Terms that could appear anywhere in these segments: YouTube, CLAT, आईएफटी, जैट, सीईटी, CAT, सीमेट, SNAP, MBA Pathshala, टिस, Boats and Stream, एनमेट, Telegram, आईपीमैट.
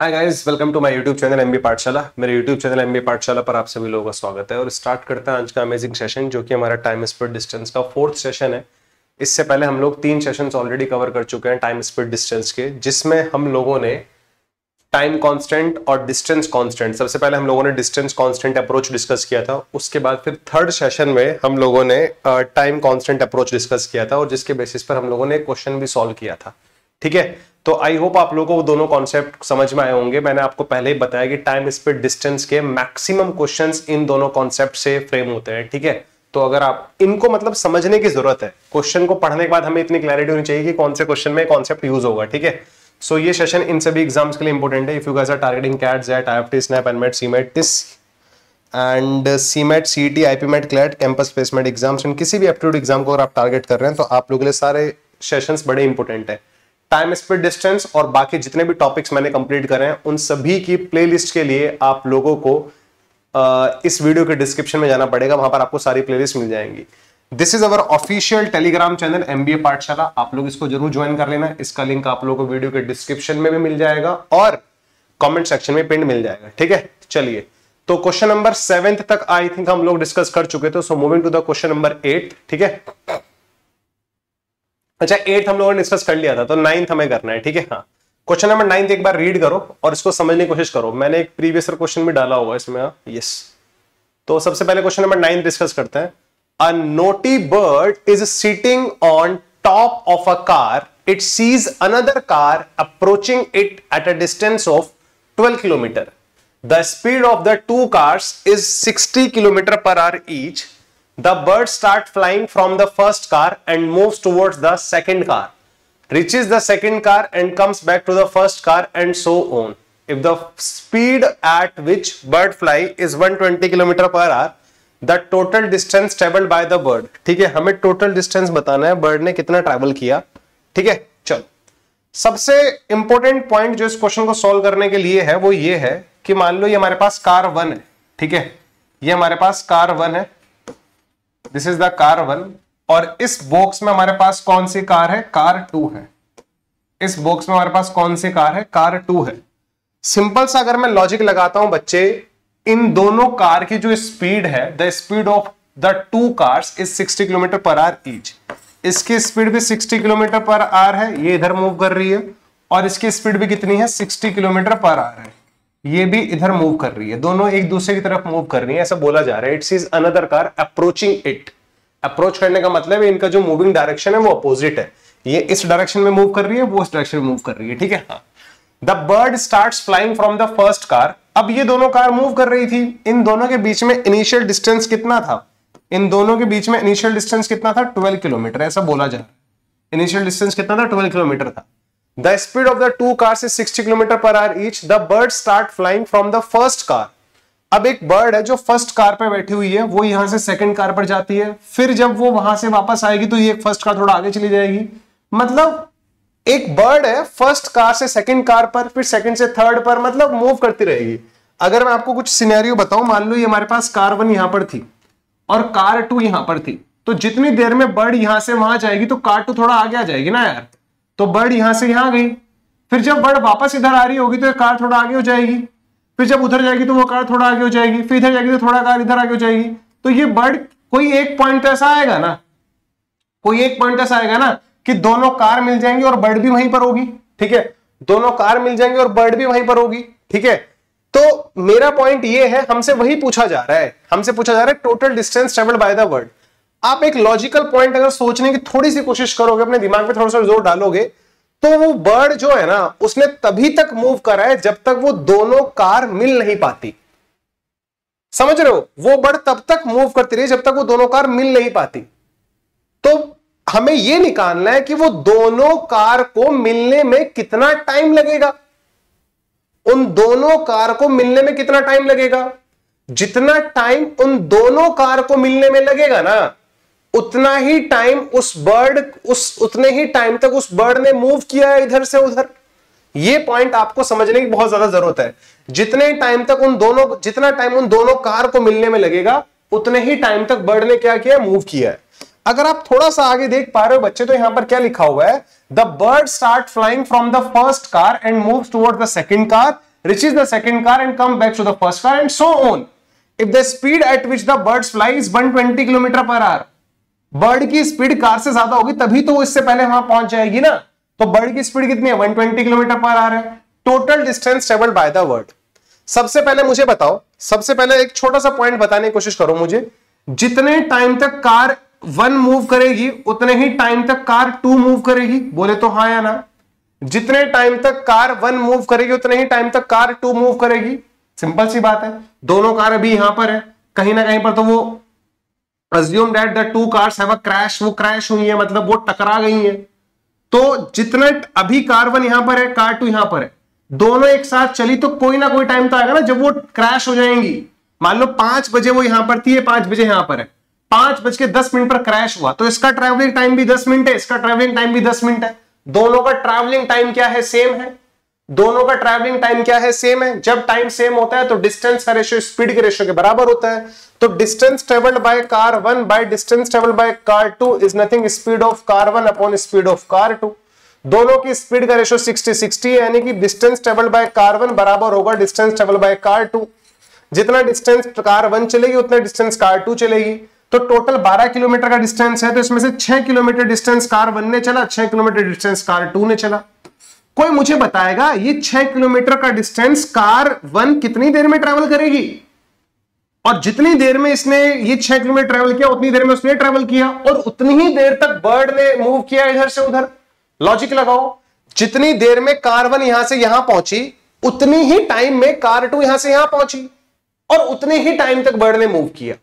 Hi guys, welcome to my YouTube channel MBA Pathshala. मेरे YouTube channel MBA पाठशाला पर आप सभी लोगों का स्वागत है और स्टार्ट करते हैं आज का अमेजिंग सेशन जो कि हमारा टाइम स्पीड डिस्टेंस का फोर्थ सेशन है। इससे पहले हम लोग तीन सेशंस ऑलरेडी कवर कर चुके हैं टाइम स्पीड डिस्टेंस के, जिसमें हम लोगों ने टाइम कॉन्स्टेंट और डिस्टेंस कॉन्स्टेंट, सबसे पहले हम लोगों ने डिस्टेंस कॉन्स्टेंट अप्रोच डिस्कस किया था। उसके बाद फिर थर्ड सेशन में हम लोगों ने टाइम कॉन्स्टेंट अप्रोच डिस्कस किया था और जिसके बेसिस पर हम लोगों ने क्वेश्चन भी सॉल्व किया था। ठीक है, तो आई होप आप लोगों को वो दोनों कॉन्सेप्ट समझ में आए होंगे। मैंने आपको पहले ही बताया कि टाइम स्पीड डिस्टेंस के मैक्सिमम क्वेश्चंस इन दोनों कॉन्सेप्ट से फ्रेम होते हैं। ठीक है, तो अगर आप इनको मतलब समझने की जरूरत है, क्वेश्चन को पढ़ने के बाद हमें इतनी क्लैरिटी होनी चाहिए कि कौन से क्वेश्चन में कॉन्सेप्ट यूज होगा। ठीक है, सो ये सेशन इन सभी एग्जाम्स के लिए इंपॉर्टेंट है। If you guys are targeting CAT, जैट, आईएफटी, SNAP, एनमेट, सीमेट, टिस and सीमेट, सीईटी, आईपीमैट, CLAT, campus placement exams, इन किसी भी एप्टीट्यूड एग्जाम को अगर आप टारगेट कर रहे हैं तो आप लोगों के लिए सारे सेशंस बड़े इंपॉर्टेंट है। टाइम स्पीड डिस्टेंस और बाकी जितने भी टॉपिक्स मैंने कंप्लीट करे हैं उन सभी की प्लेलिस्ट के लिए आप लोगों को इस वीडियो के डिस्क्रिप्शन में जाना पड़ेगा, वहां पर आपको सारी प्लेलिस्ट मिल जाएंगी। This is our official Telegram channel MBA Pathshala, आप लोग इसको जरूर ज्वाइन कर लेना। इसका लिंक आप लोगों को वीडियो के डिस्क्रिप्शन में भी मिल जाएगा और कॉमेंट सेक्शन में पिन मिल जाएगा। ठीक है, चलिए तो क्वेश्चन नंबर 7 तक आई थिंक हम लोग डिस्कस कर चुके थे, so moving to the question number 8। ठीक है, अच्छा 8 हम लोगों ने डिस्कस कर लिया था तो 9 हमें करना है। ठीक है, हाँ क्वेश्चन नंबर 9 एक बार रीड करो और इसको समझने की कोशिश करो। मैंने एक प्रीवियस क्वेश्चन भी डाला होगा इसमें। यस, तो सबसे पहले क्वेश्चन नंबर 9 डिस्कस करते हैं। A naughty bird is sitting on top of a car, it sees another car approaching it at a distance of 12 kilometre. The speed of the two cars is 60 kilometre per hour each. The bird start flying from the first car and moves towards the second car, reaches the second car and comes back to the first car and so on. If the speed at which bird fly is 120 km/h, the total distance traveled by the bird. ठीक है, हमें total distance बताना है bird ने कितना travel किया। ठीक है, चलो सबसे important point जो इस question को solve करने के लिए है वो ये है कि मान लो ये हमारे पास car 1 है। ठीक है, ये हमारे पास car 1 है, दिस इज द कार 1 और इस बॉक्स में हमारे पास कौन सी कार है? कार 2 है। इस बॉक्स में हमारे पास कौन सी कार है? कार 2 है। सिंपल सा अगर मैं लॉजिक लगाता हूं बच्चे, इन दोनों कार की जो स्पीड है, the speed of the two cars is 60 kilometre per hour each. इसकी स्पीड भी 60 किलोमीटर पर आवर है, ये इधर मूव कर रही है और इसकी स्पीड भी कितनी है? 60 किलोमीटर पर आवर है। ये भी इधर मूव कर रही है, दोनों एक दूसरे की तरफ मूव कर रही है, ऐसा बोला जा रहा है। It sees another car approaching it, approach करने का मतलब है इनका जो मूविंग डायरेक्शन है वो अपोजिट है। ये इस डायरेक्शन में मूव कर रही है, वो इस डायरेक्शन में मूव कर रही है। ठीक है, the bird starts flying from the first car. अब ये दोनों कार मूव कर रही थी, इन दोनों के बीच में इनिशियल डिस्टेंस कितना था? इन दोनों के बीच में इनिशियल डिस्टेंस कितना था? 12 किलोमीटर, ऐसा बोला जा रहा है। इनिशियल डिस्टेंस कितना था? 12 किलोमीटर था। The speed of the two cars is 60 km/h each. The birds start flying from the first car. अब एक बर्ड है जो फर्स्ट कार पर बैठी हुई है, वो यहां से सेकंड कार पर जाती है, फिर जब वो वहां से वापस आएगी तो ये फर्स्ट कार थोड़ा आगे चली जाएगी। मतलब एक बर्ड है फर्स्ट कार से सेकंड कार पर, फिर सेकंड से थर्ड पर, मतलब मूव करती रहेगी। अगर मैं आपको कुछ सिनेरियो बताऊं, मान लो ये हमारे पास कार 1 यहां पर थी और कार 2 यहां पर थी, तो जितनी देर में बर्ड यहां से वहां जाएगी तो कार 2 थोड़ा आगे आ जाएगी ना यार, तो बर्ड यहां से यहां गई, फिर जब बर्ड वापस इधर आ रही होगी तो कार थोड़ा आगे हो जाएगी, फिर जब उधर जाएगी तो वो कार थोड़ा आगे हो जाएगी, फिर इधर जाएगी तो थोड़ा कार इधर आगे हो जाएगी। तो ये बर्ड कोई एक पॉइंट ऐसा आएगा ना, कोई एक पॉइंट ऐसा आएगा ना कि दोनों कार मिल जाएंगी और बर्ड भी वहीं पर होगी। ठीक है, दोनों कार मिल जाएंगे और बर्ड भी वहीं पर होगी। ठीक है, तो मेरा पॉइंट ये है, हमसे वही पूछा जा रहा है, हमसे पूछा जा रहा है total distance travelled by the bird. आप एक लॉजिकल पॉइंट अगर सोचने की थोड़ी सी कोशिश करोगे, अपने दिमाग पे थोड़ा सा जोर डालोगे, तो वो बर्ड जो है ना उसने तभी तक मूव करा है जब तक वो दोनों कार मिल नहीं पाती। समझ रहे हो, वो बर्ड तब तक मूव करती रही जब तक वो दोनों कार मिल नहीं पाती। तो हमें ये निकालना है कि वो दोनों कार को मिलने में कितना टाइम लगेगा। उन दोनों कार को मिलने में कितना टाइम लगेगा? जितना टाइम उन दोनों कार को मिलने में लगेगा ना, उतना ही टाइम उस बर्ड उतने ही टाइम तक उस बर्ड ने मूव किया है इधर से उधर। ये पॉइंट आपको समझने की बहुत ज्यादा जरूरत है। जितने टाइम तक उन दोनों, जितना टाइम उन दोनों कार को मिलने में लगेगा, उतने ही टाइम तक बर्ड ने क्या किया? मूव किया है। अगर आप थोड़ा सा आगे देख पा रहे हो बच्चे, तो यहां पर क्या लिखा हुआ है? The bird start flying from the first car and move toward the second car reaches the second car and come back to the first car and so on. If the speed at which the birds fly is 120 km/h, bird की speed car से ज्यादा होगी तभी तो वो इससे पहले वहां पहुंच जाएगी ना, तो बर्ड की स्पीड कितनी है 120 km/h है. Total distance travelled by the bird. सबसे पहले मुझे बताओ, सबसे पहले एक छोटा सा पॉइंट बताने की कोशिश करो मुझे, जितने टाइम तक कार 1 मूव करेगी उतने ही टाइम तक कार 2 मूव करेगी, बोले तो हाँ या ना. जितने टाइम तक कार 1 मूव करेगी उतने ही टाइम तक कार 2 मूव करेगी. सिंपल सी बात है, दोनों कार अभी यहां पर है, कहीं ना कहीं पर तो वो assume that the two cars have a crash, वो क्रैश हुई है, मतलब वो टकरा गई है. तो जितना अभी कार 1 यहां पर है, कार 2 यहां पर है, दोनों एक साथ चली तो कोई ना कोई टाइम तो आएगा ना जब वो क्रैश हो जाएंगी. मान लो 5 बजे वो यहां पर थी, 5 बजे यहां पर है, 5:10 पर क्रैश हुआ, तो इसका ट्रैवलिंग टाइम भी 10 मिनट है, इसका ट्रैवलिंग टाइम भी 10 मिनट है. दोनों का ट्रैवलिंग टाइम क्या है, सेम है. दोनों का ट्रैवलिंग टाइम क्या है, सेम है. जब टाइम सेम होता है तो डिस्टेंस का रेशियो स्पीड के रेशियो के बराबर होता है. तो distance travelled by car 1 by distance travelled by car 2 is nothing speed of car 1 upon speed of car 2. दोनों की स्पीड का रेशियो 60-60 है, यानी कि डिस्टेंस ट्रेवल्ड बाय कार 1 बराबर होगा डिस्टेंस ट्रेवल्ड बाय कार 2. जितना डिस्टेंस कार 1 चलेगी उतना डिस्टेंस कार 2 चलेगी. तो टोटल 12 किलोमीटर का डिस्टेंस है, तो इसमें से 6 किलोमीटर डिस्टेंस कार 1 ने चला, 6 किलोमीटर डिस्टेंस कार 2 ने चला. कोई मुझे बताएगा ये 6 किलोमीटर का डिस्टेंस कार 1 कितनी देर में ट्रेवल करेगी, और जितनी देर में इसने ये 6 किलोमीटर ट्रेवल किया उतनी देर में उसने ट्रेवल किया, और उतनी ही देर तक बर्ड ने मूव किया इधर से उधर. लॉजिक लगाओ, जितनी देर में कार 1 यहां से यहां पहुंची उतनी ही टाइम में कार 2 यहां से यहां पहुंची, और उतने ही टाइम तक बर्ड ने मूव किया.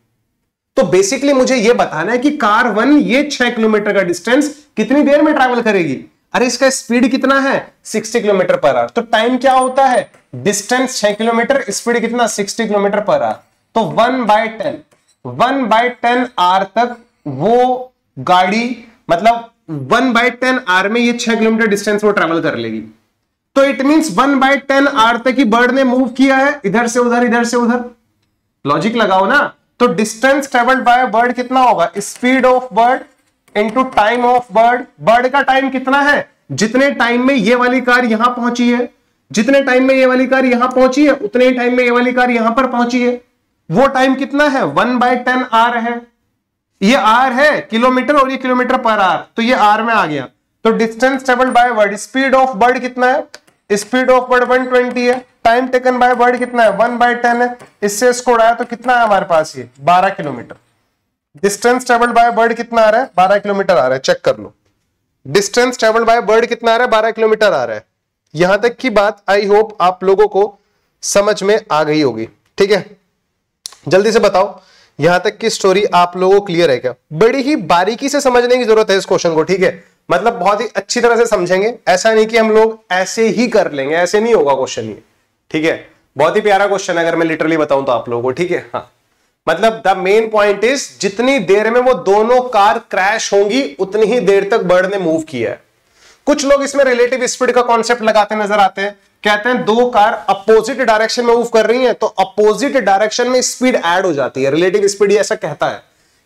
तो बेसिकली मुझे यह बताना है कि कार 1 ये 6 किलोमीटर का डिस्टेंस कितनी देर में ट्रेवल करेगी. अरे इसका स्पीड कितना है 60 किलोमीटर पर आवर, तो टाइम क्या होता है, डिस्टेंस 6 किलोमीटर, स्पीड कितना 60 किलोमीटर पर आवर. तो 1/10 आर तक वो गाड़ी, मतलब 1/10 आर में ये 6 किलोमीटर डिस्टेंस वो ट्रेवल कर लेगी. तो इट मींस 1/10 आर तक ही बर्ड ने मूव किया है इधर से उधर, इधर से उधर. लॉजिक लगाओ ना. तो डिस्टेंस ट्रेवल्ड बाय बर्ड कितना होगा, speed of bird into time of bird. Bird का टाइम कितना है, जितने टाइम में ये वाली कार यहां पहुंची है, जितने टाइम में ये वाली कार यहां पहुंची है उतने ही टाइम में ये वाली कार यहां पर पहुंची है. वो टाइम कितना है 1/10 आर है. ये आर है किलोमीटर और ये किलोमीटर पर आर, तो ये आर में आ गया. तो distance travelled by bird, speed of bird कितना है, स्पीड ऑफ बर्ड 120 है, टाइम टेकन बाय बर्ड कितना है 1/10 है, इससे इसको उड़ाया तो कितना है हमारे पास ये 12 kilometre. Distance travelled by bird कितना आ रहा है 12 किलोमीटर आ रहा है. चेक कर लो, डिस्टेंस ट्रेवल्ड बाय बर्ड कितना आ रहा है 12 किलोमीटर आ रहा है. यहां तक की बात आई होप आप लोगों को समझ में आ गई होगी. ठीक है, जल्दी से बताओ यहां तक की स्टोरी आप लोगों को क्लियर है क्या. बड़ी ही बारीकी से समझने की जरूरत है इस क्वेश्चन को. ठीक है, मतलब बहुत ही अच्छी तरह से समझेंगे, ऐसा नहीं कि हम लोग ऐसे ही कर लेंगे, ऐसे नहीं होगा क्वेश्चन ये. ठीक है, बहुत ही प्यारा क्वेश्चन है अगर मैं लिटरली बताऊं तो आप लोगों को. ठीक है, हाँ, मतलब द मेन पॉइंट इज जितनी देर में वो दोनों कार क्रैश होंगी उतनी ही देर तक बर्ड ने मूव किया है. कुछ लोग इसमें रिलेटिव स्पीड का कॉन्सेप्ट लगाते नजर आते हैं, कहते हैं दो कार अपोजिट डायरेक्शन में मूव कर रही हैं तो अपोजिट डायरेक्शन में स्पीड ऐड हो जाती है. रिलेटिव स्पीड ऐसा कहता है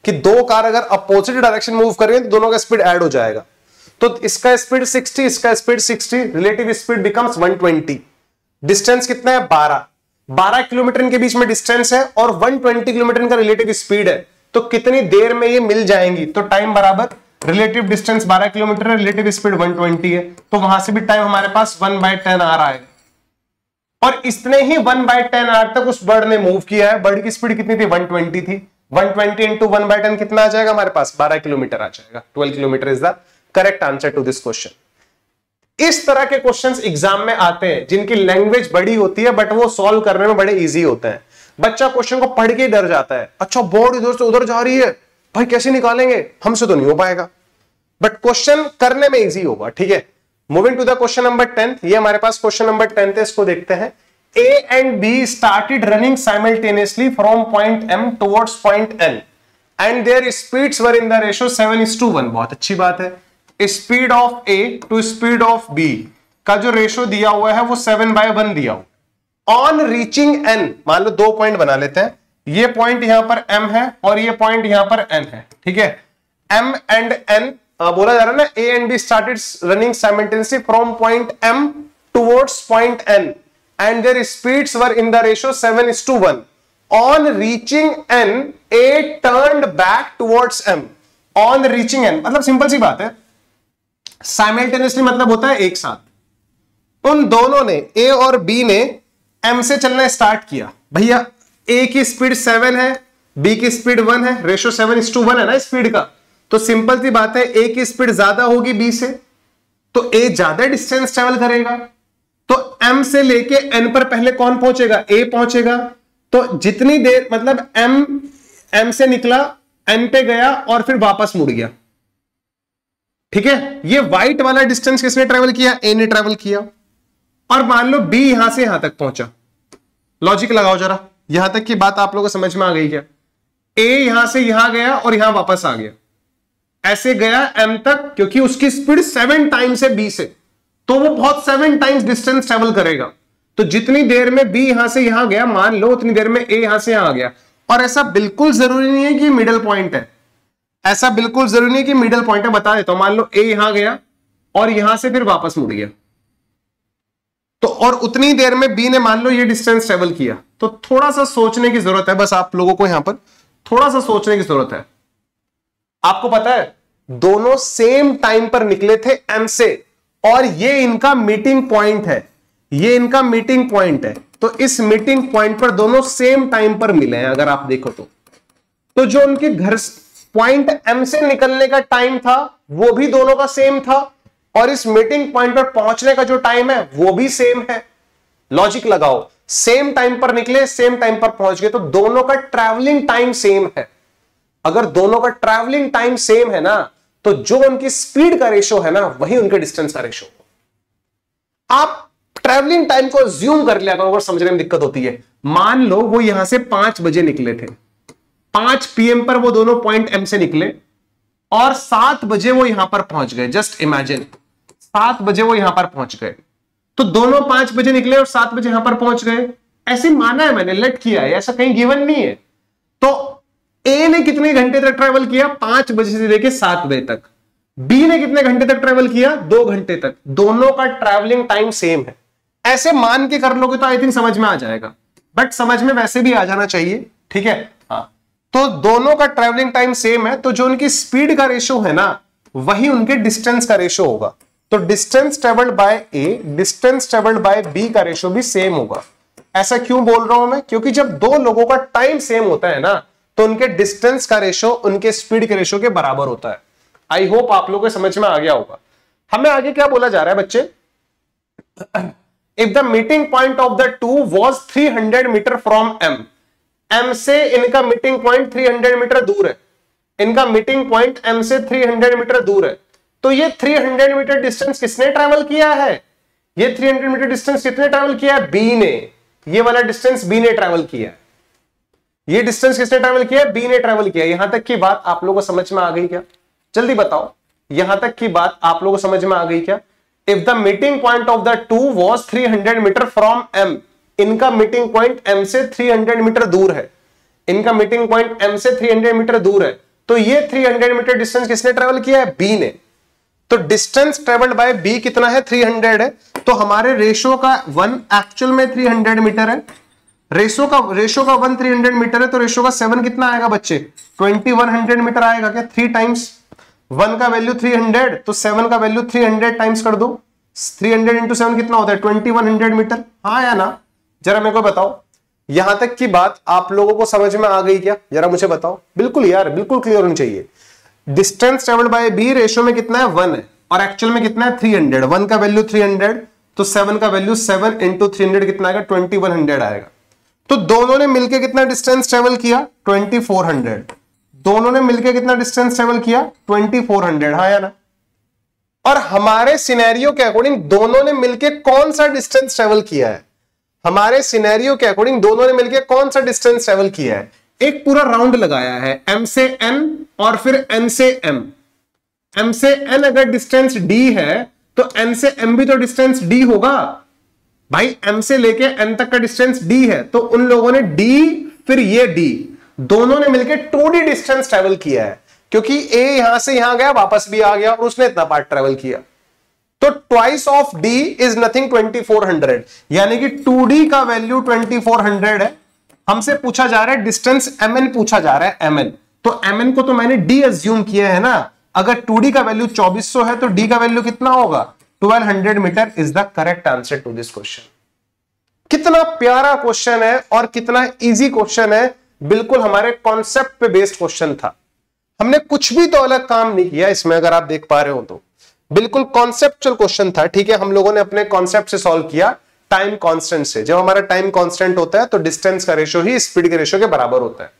कि दो कार अगर अपोजिट डायरेक्शन में मूव कर रही हैं तो दोनों का स्पीड ऐड हो जाएगा. तो इसका स्पीड 60, इसका speed 60, relative speed becomes 120. Distance कितना है 12 किलोमीटर के बीच में डिस्टेंस है और 120 किलोमीटर का रिलेटिव स्पीड है. तो कितनी देर में ये मिल जाएंगी, तो टाइम बराबर रिलेटिव डिस्टेंस 12 किलोमीटर है, रिलेटिव स्पीड 120 है, तो वहां से भी टाइम हमारे पास 1/10 आर आएगा. और इसने ही 1/10 आर तक उस बर्ड ने मूव किया है. बर्ड की स्पीड कितनी थी 120 थी, 120 इंटू 1/10 कितना आ जाएगा हमारे पास 12 किलोमीटर आ जाएगा. 12 kilometre is the correct answer to this question. इस तरह के क्वेश्चन एग्जाम में आते हैं जिनकी लैंग्वेज बड़ी होती है बट वो सॉल्व करने में बड़े ईजी होते हैं. बच्चा क्वेश्चन को पढ़ के डर जाता है, अच्छा बोर्ड इधर से उधर जा रही है, भाई कैसे निकालेंगे, हमसे तो नहीं हो पाएगा. बट क्वेश्चन करने में इजी होगा. ठीक है, moving to the question number 10th. ये हमारे पास क्वेश्चन नंबर 10th है, इसको देखते हैं. A and B started running simultaneously from point M towards point N and their speeds were in the ratio 7:1. बहुत अच्छी बात है. Speed of A to speed of B का जो रेशियो दिया हुआ है वो 7:1 दिया हुआ. ऑन रीचिंग N, मान लो दो पॉइंट बना लेते हैं, ये पॉइंट यहां पर M है और ये पॉइंट यहां पर N है. ठीक है, M एंड N बोला जा रहा है ना, A and B started running simultaneously from point M towards point N and their speeds were in the ratio 7:1. On reaching N, A turned back towards M. On reaching N मतलब simple सी बात है, simultaneously मतलब होता है एक साथ। उन दोनों ने A और B ने M से चलना स्टार्ट किया। भैया A की स्पीड 7 है, B की स्पीड 1 है, रेशो 7:1 है ना स्पीड का, तो सिंपल सी बात है A की स्पीड ज्यादा होगी B से, तो A ज्यादा डिस्टेंस ट्रेवल करेगा। तो M से लेके N पर पहले कौन पहुंचेगा? A पहुंचेगा। तो जितनी देर मतलब M से निकला, N पे गया और फिर वापस मुड़ गया। ठीक है, ये व्हाइट वाला डिस्टेंस किसने ट्रेवल किया? A ने ट्रेवल किया। और मान लो B यहां से यहां तक पहुंचा। लॉजिक लगाओ जरा, यहां तक की बात आप लोगों को समझ में आ गई क्या? A यहां से यहां गया और यहां वापस आ गया, ऐसे गया M तक, क्योंकि उसकी स्पीड 7 टाइम्स है B से, तो वो बहुत 7 टाइम्स डिस्टेंस ट्रेवल करेगा। तो जितनी देर में B यहां से यहां गया मान लो, उतनी देर में A यहां से यहां आ गया। और ऐसा बिल्कुल जरूरी नहीं है कि मिडल पॉइंट है, ऐसा बिल्कुल जरूरी नहीं कि मिडल पॉइंट है। बता देता हूं, मान लो A यहां गया और यहां से फिर वापस मुड़ गया, तो और उतनी देर में B ने मान लो ये डिस्टेंस ट्रेवल किया। तो थोड़ा सा सोचने की जरूरत है, बस आप लोगों को यहां पर थोड़ा सा सोचने की जरूरत है। आपको पता है दोनों सेम टाइम पर निकले थे M से, और ये इनका मीटिंग पॉइंट है, ये इनका मीटिंग पॉइंट है। तो इस मीटिंग पॉइंट पर दोनों सेम टाइम पर मिले हैं। अगर आप देखो तो जो उनके घर पॉइंट M से निकलने का टाइम था वो भी दोनों का सेम था, और इस मीटिंग पॉइंट पर पहुंचने का जो टाइम है वो भी सेम है। लॉजिक लगाओ, सेम टाइम पर निकले, सेम टाइम पर पहुंच गए, तो दोनों का ट्रैवलिंग टाइम सेम है। अगर दोनों का ट्रैवलिंग टाइम सेम है ना, तो जो उनकी स्पीड का रेशो है ना, वही उनके डिस्टेंस का रेशो। आप ट्रैवलिंग टाइम को अज्यूम कर लिया करो, समझने में दिक्कत होती है। मान लो वो यहां से 5 बजे निकले थे, 5 PM पर वो दोनों पॉइंट M से निकले और 7 बजे वो यहां पर पहुंच गए। जस्ट इमेजिन, 7 बजे वो यहां पर पहुंच गए। तो दोनों 5 बजे निकले और 7 बजे यहां पर पहुंच गए, ऐसे माना है मैंने, लेट किया है, ऐसा कहीं गिवन नहीं है। तो A ने कितने घंटे तक ट्रेवल किया? 5 बजे से लेकर 7 बजे तक। B ने कितने घंटे तक ट्रेवल किया? 2 घंटे तक। दोनों का ट्रेवलिंग टाइम सेम है, ऐसे मान के कर लोगे तो आई थिंक समझ में आ जाएगा, बट समझ में वैसे भी आ जाना चाहिए। ठीक है, हाँ। तो दोनों का ट्रेवलिंग टाइम सेम है, तो जो उनकी स्पीड का रेशो है ना, वही उनके डिस्टेंस का रेशो होगा। तो distance travelled by A, distance travelled by B का रेशो भी सेम होगा। ऐसा क्यों बोल रहा हूं मैं? क्योंकि जब दो लोगों का टाइम सेम होता है ना, तो उनके डिस्टेंस का रेशो उनके स्पीड के रेशो के बराबर होता है। आई होप आप लोगों को समझ में आ गया होगा। हमें आगे क्या बोला जा रहा है बच्चे? If the meeting point of the two was 300 metre from M, M से इनका मीटिंग पॉइंट 300 मीटर दूर है, इनका मीटिंग पॉइंट M से 300 मीटर दूर है। तो ये 300 मीटर डिस्टेंस किसने ट्रैवल किया है? ये 300 मीटर डिस्टेंस किसने ट्रैवल किया है? B ने। ये वाला डिस्टेंस B ने ट्रैवल किया है। ये डिस्टेंस किसने ट्रैवल किया? B ने ट्रैवल किया। यहां तक की बात आप लोगों को समझ में आ गई क्या? जल्दी बताओ, यहां तक की बात आप लोगों को समझ में आ गई क्या? If the meeting point of the two was 300 metre from M, इनका मीटिंग पॉइंट M से 300 मीटर दूर है, इनका मीटिंग पॉइंट M से 300 मीटर दूर है। तो ये 300 मीटर डिस्टेंस किसने ट्रैवल किया है? B ने। तो डिस्टेंस ट्रेवल्ड बाय B कितना है? 300 है। तो हमारे रेशो का 1 एक्चुअल में 300 मीटर है, रेशो का 1 300 मीटर है, तो रेशो का 7 कितना आएगा बच्चे? 2100 मीटर आएगा क्या? 3 टाइम्स 1 का वैल्यू 300, तो 7 का वैल्यू 300 टाइम्स कर दो। 300 इंटू 7 कितना होता है? 2100 मीटर। हाँ या ना? जरा मेरे को बताओ, यहां तक की बात आप लोगों को समझ में आ गई क्या? जरा मुझे बताओ। बिल्कुल यार, बिल्कुल क्लियर होनी चाहिए। Distance travelled by B ratio में कितना है? 1 है, और एक्चुअल में कितना है? 300। 1 का वैल्यू 300, तो 7 का वैल्यू 7 इंटू 300 कितना आएगा? 2100 आएगा। तो दोनों ने मिलकर कितना डिस्टेंस ट्रेवल किया? 2400। दोनों ने मिलकर कितना डिस्टेंस ट्रेवल किया? 2400। हाँ या ना? और हमारे सिनेरियो के अकॉर्डिंग दोनों ने मिलकर कौन सा डिस्टेंस ट्रेवल किया है? हमारे सिनेरियो के अकॉर्डिंग दोनों ने मिलकर कौन सा डिस्टेंस ट्रेवल किया है? एक पूरा राउंड लगाया है, M से N और फिर N से M। M से N अगर डिस्टेंस D है, तो N से M भी तो डिस्टेंस D होगा भाई। M से लेके N तक का डिस्टेंस D है, तो उन लोगों ने D फिर ये D, दोनों ने मिलकर 2D डिस्टेंस ट्रेवल किया है, क्योंकि A यहां से यहां गया, वापस भी आ गया, और उसने इतना पार्ट ट्रेवल किया। तो twice of D is nothing 2400, यानी कि 2D का वैल्यू 2400 है। हमसे पूछा जा रहा है डिस्टेंस mn पूछा जा रहा है, mn तो mn को तो मैंने d अज्यूम किया है ना। अगर 2D का वैल्यू 2400 है तो d का वैल्यू कितना होगा 1200 metre is the correct answer to this question. कितना प्यारा क्वेश्चन है और कितना इजी क्वेश्चन है, बिल्कुल हमारे कॉन्सेप्ट पे बेस्ड क्वेश्चन था। हमने कुछ भी तो अलग काम नहीं किया इसमें, अगर आप देख पा रहे हो तो बिल्कुल कॉन्सेप्चुअल क्वेश्चन था। ठीक है, हम लोगों ने अपने कॉन्सेप्ट से सॉल्व किया टाइम कांस्टेंट से। जब हमारा टाइम कांस्टेंट होता है तो डिस्टेंस का रेशो ही स्पीड के रेशो के बराबर होता है।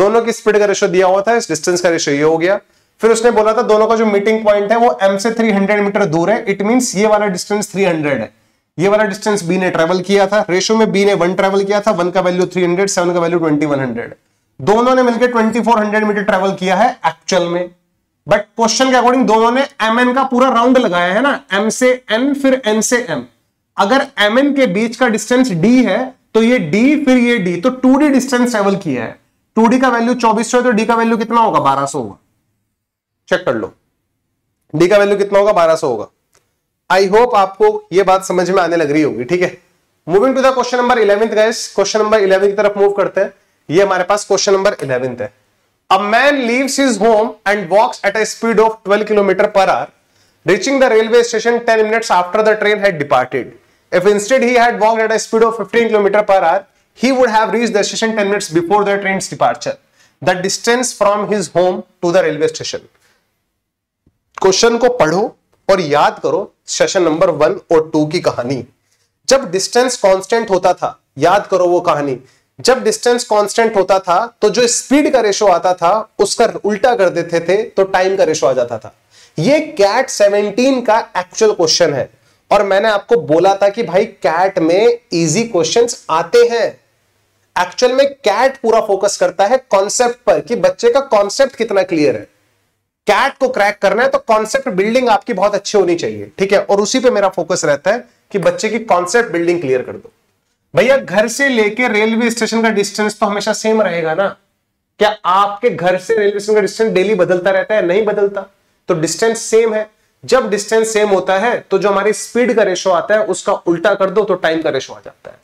दोनों की स्पीड का रेशो दिया हुआ था, इस डिस्टेंस का रेशो ये हो गया। फिर उसने बोला था दोनों का जो मीटिंग पॉइंट है वो m से 300 मीटर दूर है। इट मींस ये वाला डिस्टेंस 300 है, ये वाला डिस्टेंस b ने ट्रेवल किया था। रेशो में b ने 1 ट्रेवल किया था, 1 का वैल्यू 300, 7 का वैल्यू 2100। दोनों ने मिलकर 2400 मीटर ट्रेवल किया है एक्चुअल में, बट क्वेश्चन के अकॉर्डिंग दोनों ने mn का पूरा राउंड लगाया है ना, m से n फिर n से m। अगर mn के बीच का डिस्टेंस d है तो ये d फिर ये d, तो 2d डिस्टेंस ट्रेवल किया है। 2d का वैल्यू 2400 है तो d का वैल्यू कितना होगा 1200 होगा। चेक कर लो d का वैल्यू कितना होगा 1200 होगा। आई होप आपको ये बात समझ में आने लग रही होगी। ठीक है, moving to the question number 11 guys. Question number 11 की तरफ मूव करते हैं। ये हमारे पास क्वेश्चन नंबर 11 है। A man leaves his home and walks at a speed of 12 kilometre per hour, reaching the railway station 10 minutes after the train had departed. If instead he had walked at a speed of 15 kilometre per hour, he would have reached the station 10 minutes before the train's departure. The distance from his home to the railway station. Question को पढ़ो और याद करो session number 1 और 2 की कहानी। जब distance constant होता था, याद करो वो कहानी, जब डिस्टेंस कांस्टेंट होता था तो जो स्पीड का रेशो आता था उसका उल्टा कर देते थे तो टाइम का रेशो आ जाता था। ये कैट 17 का एक्चुअल क्वेश्चन है और मैंने आपको बोला था कि भाई कैट में इजी क्वेश्चंस आते हैं। एक्चुअल में कैट पूरा फोकस करता है कॉन्सेप्ट पर कि बच्चे का कॉन्सेप्ट कितना क्लियर है। कैट को क्रैक करना है तो कॉन्सेप्ट बिल्डिंग आपकी बहुत अच्छी होनी चाहिए। ठीक है, और उसी पे मेरा फोकस रहता है कि बच्चे की कॉन्सेप्ट बिल्डिंग क्लियर कर दो। भैया घर से लेके रेलवे स्टेशन का डिस्टेंस तो हमेशा सेम रहेगा ना। क्या आपके घर से रेलवे स्टेशन का डिस्टेंस डेली बदलता रहता है? नहीं बदलता, तो डिस्टेंस सेम है। जब डिस्टेंस सेम होता है तो जो हमारी स्पीड का रेशो आता है उसका उल्टा कर दो तो टाइम का रेशो आ जाता है।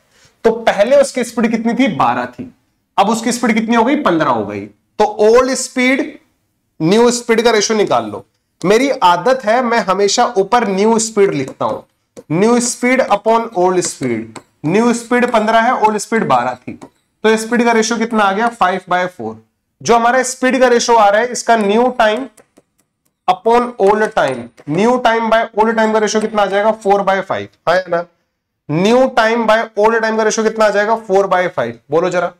तो पहले उसकी स्पीड कितनी थी 12 थी, अब उसकी स्पीड कितनी हो गई 15 हो गई। तो ओल्ड स्पीड न्यू स्पीड का रेशो निकाल लो। मेरी आदत है मैं हमेशा ऊपर न्यू स्पीड लिखता हूं, new speed upon old speed. New speed 15 है, ओल्ड स्पीड 12 थी, तो स्पीड का रेशो कितना आ गया 5/4। जो हमारा स्पीड का रेशो आ रहा है इसका new time upon old time, new time by old time का रेशो कितना आ जाएगा 4/5 है ना। New time by old time का रेशो कितना आ जाएगा 4/5। बोलो जरा,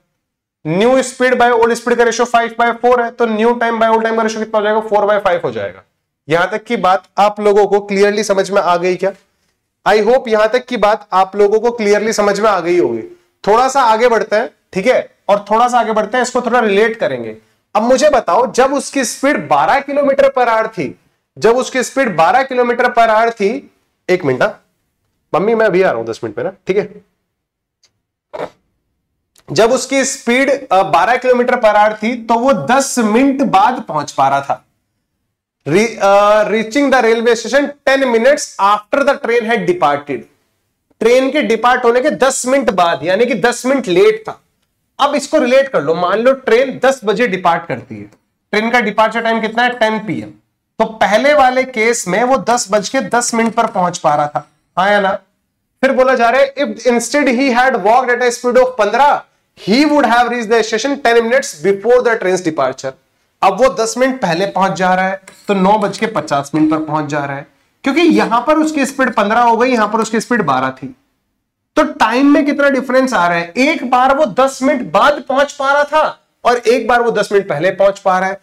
new speed by old speed का रेशो 5/4 है तो new time by old time का रेशो कितना हो जाएगा 4/5 हो जाएगा। यहां तक की बात आप लोगों को क्लियरली समझ में आ गई क्या? आई होप यहां तक की बात आप लोगों को क्लियरली समझ में आ गई होगी। थोड़ा सा आगे बढ़ते हैं, ठीक है, और थोड़ा सा आगे बढ़ते हैं, इसको थोड़ा रिलेट करेंगे। अब मुझे बताओ, जब उसकी स्पीड 12 किलोमीटर पर आवर थी, जब उसकी स्पीड 12 किलोमीटर पर आवर थी, एक मिनट मम्मी मैं अभी आ रहा हूं 10 मिनट में ना, ठीक है। जब उसकी स्पीड 12 किलोमीटर पर आवर थी तो वो 10 मिनट बाद पहुंच पा रहा था। Reaching the railway station 10 minutes after the train had departed, train के डिपार्ट होने के 10 मिनट बाद, यानी कि 10 मिनट लेट था। अब इसको रिलेट कर लो, मान लो ट्रेन 10 बजे डिपार्ट करती है, ट्रेन का डिपार्चर टाइम कितना है 10 PM, तो पहले वाले केस में वो 10:10 पर पहुंच पा रहा था, हाँ या ना। फिर बोला जा रहा है if instead he had walked at a speed of 15 he would have reached the station 10 minutes before the train's departure. अब वो 10 मिनट पहले पहुंच जा रहा है तो 9:50 पर पहुंच जा रहा है, क्योंकि यहां पर उसकी स्पीड 15 हो गई, यहां पर उसकी स्पीड 12 थी। तो टाइम में कितना डिफरेंस आ रहा है, एक बार वो 10 मिनट बाद पहुंच पा रहा था और एक बार वो 10 मिनट पहले पहुंच पा रहा है।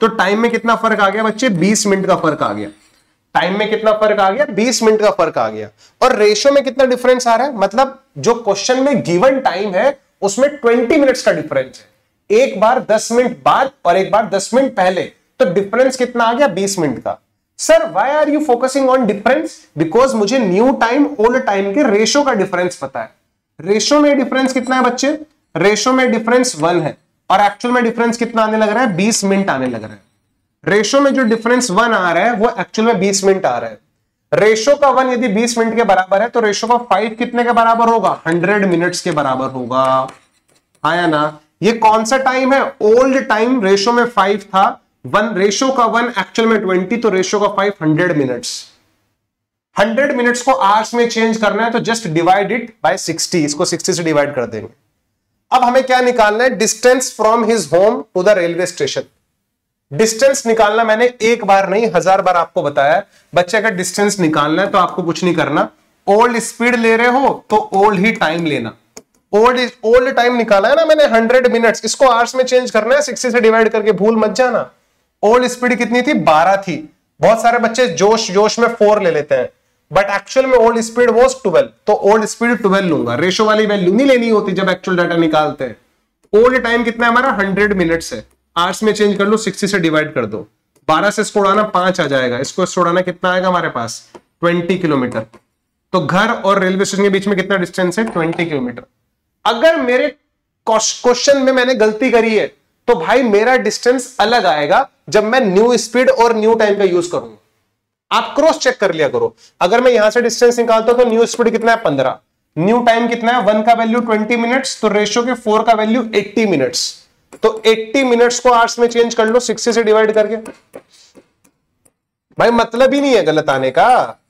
तो टाइम में कितना फर्क आ गया बच्चे, 20 मिनट का फर्क आ गया। टाइम में कितना फर्क आ गया 20 मिनट का फर्क आ गया। और रेशियो में कितना डिफरेंस आ रहा है, मतलब जो क्वेश्चन में गिवन टाइम है उसमें 20 मिनट्स का डिफरेंस है, एक बार 10 मिनट बाद और एक बार 10 मिनट पहले। तो डिफरेंस कितना आ गया 20 मिनट का। Sir why are you focusing on difference? Because मुझे न्यू टाइम ओल्ड टाइम के रेशो का डिफरेंस पता है। रेशो में डिफरेंस कितना है बच्चे, रेशो में डिफरेंस 1 है और एक्चुअल में डिफरेंस कितना आने लग रहा है 20 मिनट आने लग रहा है। रेशो में जो डिफरेंस 1 आ रहा है वो एक्चुअल में 20 मिनट आ रहा है। रेशो का 1 यदि 20 मिनट के बराबर है तो रेशो का 5 कितने के बराबर होगा? 100 मिनट्स के बराबर होगा। आया ना? ये कौन सा टाइम है? Old time. रेशो में 5 था, रेशो का 1 एक्चुअल में 20, तो रेशो का 5 100 मिनट्स। 100 मिनट्स को आवर्स में चेंज करना है तो जस्ट डिवाइड इट बाय 60, इसको 60 से डिवाइड कर देंगे। अब हमें क्या निकालना है? Distance from his home to the railway station. Distance निकालना मैंने एक बार नहीं 1000 बार आपको बताया। बच्चे अगर डिस्टेंस निकालना है तो आपको कुछ नहीं करना, ओल्ड स्पीड ले रहे हो तो ओल्ड ही टाइम लेना। ओल्ड टाइम निकाला है ना मैंने 100 मिनट्स, इसको आवर्स में चेंज करना है 60 से डिवाइड करके, भूल मत जाना। ओल्ड स्पीड कितनी थी? 12 थी। बहुत सारे बच्चे जोश में 4 ले लेते हैं, बट एक्चुअल में ओल्ड स्पीड वॉज 12, तो ओल्ड स्पीड 12 लूंगा। रेशो वाली वैल्यू नहीं लेनी होती जब एक्चुअल डाटा निकालते हैं। ओल्ड टाइम कितना है हमारा? 100 मिनट्स है, आर्स में चेंज कर लो, 60 से डिवाइड कर दो। 12 से इसको उड़ाना 5 आ जाएगा, इसको उड़ाना कितना आएगा हमारे पास? 20 किलोमीटर। तो घर और रेलवे स्टेशन के बीच में कितना डिस्टेंस है? 20 किलोमीटर। अगर मेरे क्वेश्चन में मैंने गलती करी है तो भाई मेरा डिस्टेंस अलग आएगा जब मैं न्यू स्पीड और न्यू टाइम का यूज करूंगा। आप क्रॉस चेक कर लिया करो। अगर मैं यहां से डिस्टेंस निकालता हूं तो न्यू स्पीड कितना है? 15। न्यू टाइम कितना है? 1 का वैल्यू 20 मिनट्स, तो रेशो के 4 का वैल्यू 80 मिनट्स। तो 80 मिनट्स को आवर्स में चेंज कर लो 60 से डिवाइड करके। भाई मतलब ही नहीं है गलत आने का,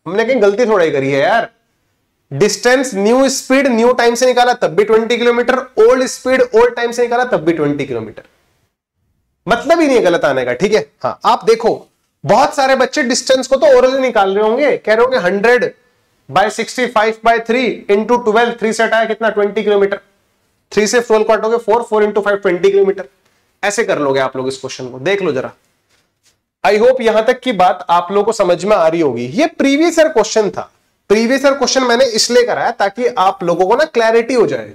हमने कहीं गलती थोड़ा ही करी है यार। Distance new speed new time से निकाला तब भी 20 kilometre, old speed old time से निकाला तब भी 20 किलोमीटर। मतलब ही नहीं है गलत आने का, ठीक है। हाँ, आप देखो बहुत सारे बच्चे डिस्टेंस को तो ओरली निकाल रहे होंगे, कह रहे होंगे 100/65/3 इंटू 12, 3 से हटाया कितना? 20 किलोमीटर। 3 से 4 काटोगे 4, 4 इंटू 5 20 किलोमीटर। ऐसे कर लोगे आप लोग इस क्वेश्चन को, देख लो जरा। आई होप यहां तक की बात आप लोगों को समझ में आ रही होगी। ये प्रीवियस ईयर क्वेश्चन था। प्रीवियस ईयर क्वेश्चन मैंने इसलिए कराया ताकि आप लोगों को ना क्लैरिटी हो जाए।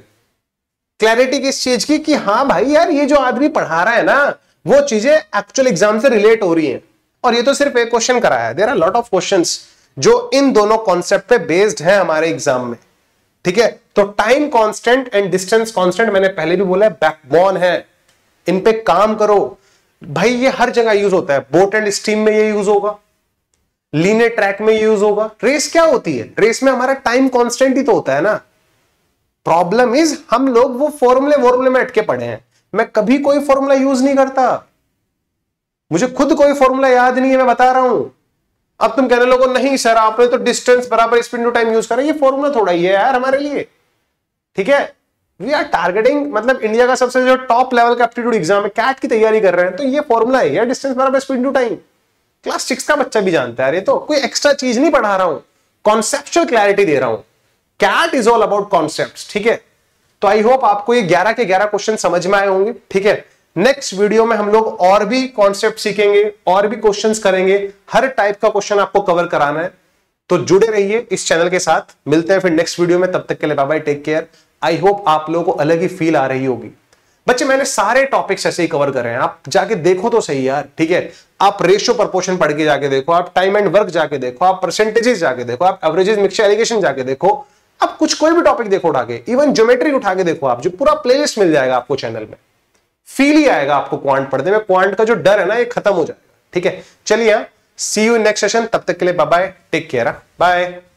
क्लैरिटी किस चीज की? कि हाँ भाई यार ये जो आदमी पढ़ा रहा है ना वो चीजें एक्चुअल एग्जाम से रिलेट हो रही है। और ये तो सिर्फ एक क्वेश्चन कराया है, there are lot of questions जो इन दोनों कॉन्सेप्ट पे बेस्ड है हमारे एग्जाम में, ठीक है। तो time constant and distance constant मैंने पहले भी बोला है, बैकबोन है, इन पे काम करो। भाई ये हर जगह यूज होता है, बोट एंड स्ट्रीम में ये यूज होगा, लीनियर ट्रैक में यूज होगा। रेस क्या होती है? रेस में हमारा टाइम कॉन्स्टेंट ही तो होता है ना। प्रॉब्लम इज हम लोग वो फॉर्मूले में अटके पड़े हैं। मैं कभी कोई फॉर्मूला यूज नहीं करता, मुझे खुद कोई फॉर्मूला याद नहीं है, मैं बता रहा हूं। अब तुम कहने लोगों नहीं सर आपने तो डिस्टेंस बराबर स्पीड इनटू टाइम यूज करा, ये फॉर्मूला थोड़ा ही है यार हमारे लिए, ठीक है। वी आर टारगेटिंग, मतलब इंडिया का सबसे जो टॉप लेवल का एप्टीट्यूड एग्जाम है, कैट की तैयारी कर रहे हैं, तो ये फॉर्मूला ही है डिस्टेंस बराबर स्पीड इनटू टाइम। क्लास 6 का बच्चा भी जानता है, ये तो कोई एक्स्ट्रा चीज नहीं पढ़ा रहा हूं, कॉन्सेप्चुअल क्लैरिटी दे रहा हूं। CAT is all about concepts, ठीक है। तो आई होप आपको ये 11 के 11 क्वेश्चन समझ में आए होंगे, ठीक है। नेक्स्ट वीडियो में हम लोग और भी कॉन्सेप्ट सीखेंगे, और भी क्वेश्चंस करेंगे, हर टाइप का क्वेश्चन आपको कवर कराना है। तो जुड़े रहिए इस चैनल के साथ, मिलते हैं फिर नेक्स्ट वीडियो में। तब तक के लिए bye bye, take care. I hope आप लोगों को अलग ही फील आ रही होगी। बच्चे मैंने सारे टॉपिक्स ऐसे ही कवर करे हैं, आप जाके देखो तो सही यार, ठीक है। आप रेशियो प्रपोर्शन पढ़ के जाके देखो, आप टाइम एंड वर्क जाके देखो, आप परसेंटेजेस जाके देखो, आप एवरेजेस मिक्सचर एलिगेशन जाके देखो, आप कुछ कोई भी टॉपिक देखो उठा के, इवन ज्योमेट्री उठा के देखो आप, जो पूरा प्लेलिस्ट मिल जाएगा आपको चैनल में। फील ही आएगा आपको क्वांट पढ़ने में, क्वांट का जो डर है ना ये खत्म हो जाएगा, ठीक है। चलिए, सी यू नेक्स्ट सेशन, तब तक के लिए bye bye, take care, bye.